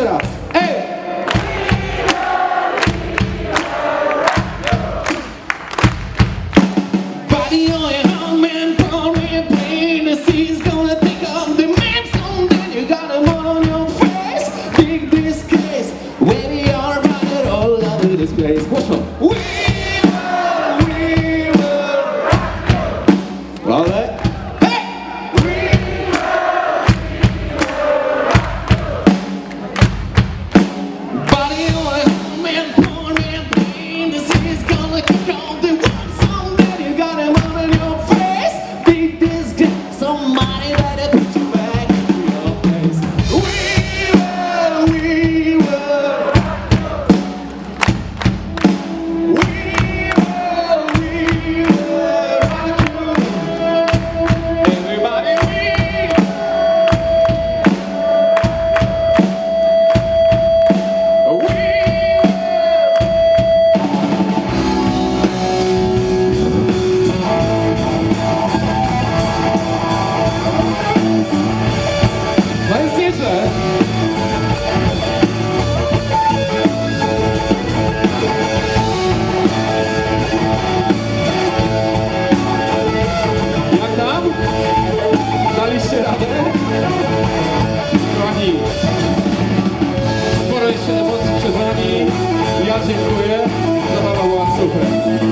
Jeszcze raz. Ej! Sporo jeszcze emocji przed nami. Ja dziękuję. Zabawa była super.